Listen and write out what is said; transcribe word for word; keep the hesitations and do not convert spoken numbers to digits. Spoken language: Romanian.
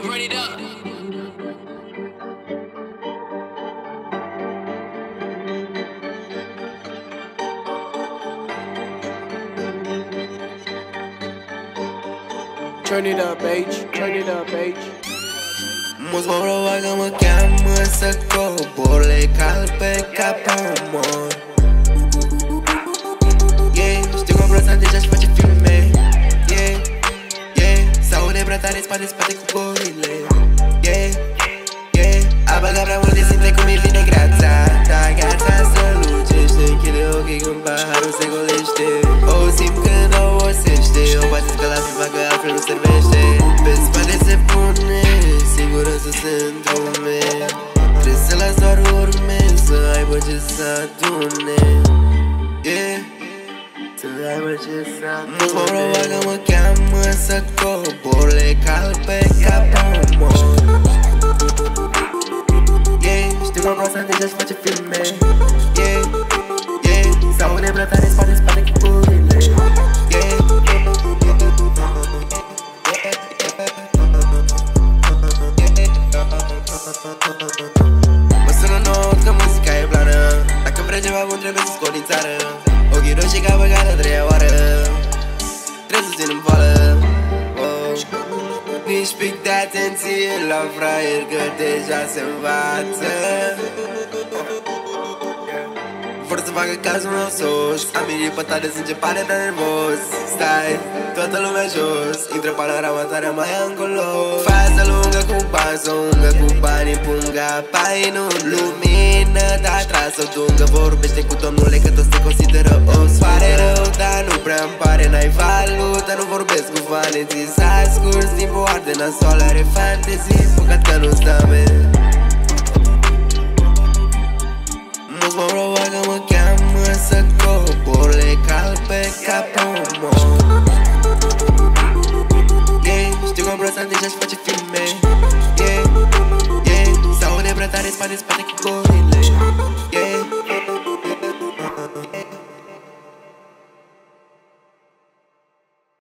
Ready, run it up. Turn it up, H, turn it up, H. Mos provoacă mă cheamă să cobor, le cal pe capă mor. Yeah, știu că-mi brăța deja-și face filme. Yeah, yeah, s-aude prea tare, spate-spate cu gorile. Yeah, yeah, a băgat prea multe simple cum îi vine grața ta. Gata să lucește, închide ochii când paharul se golește. O simt când o osește, o bateți pe la prima că altfel nu servește. Pe spate se pune, sigură să se îndume. Trebuie să las doar urme, să aibă ce să adune. Yeah, să aibă ce să adune. Mă provoacă, mă cheamă să cobor, le cal pe capul mor. Yeah, știu că-mi proastă deja-și face filme. Yeah, yeah, s-aude prea tare, spate-spate cu burile. Mă sună nouă că muzica e plană. Dacă vrei ceva bun trebuie să scot din țară. Ochii roșii ca băgat a treia oară. Trebuie să țin în poală. Nici pic de atenție la fraier că deja se învață. Vor să facă cazul meu sos. Am irit pătat de sânge, pare prea nervos. Stai, toată lumea jos. Intră panorama tare mai încolo. Faza lungă cu bază, ungă cu banii, punga, painul. Lumină, dar trasă, dungă. Vorbește cu domnule că tot se consideră os. Pare rău, dar nu prea-mi pare, n-ai valută. Nu vorbesc cu valenții, s-a scurs din boarte. Nasoală are fantezii, păcat că nu-ți dame. Mă provoacă, mă cheamă să cobor, le cal pe capul mor. Yeah, știu că-mi brăța deja-și face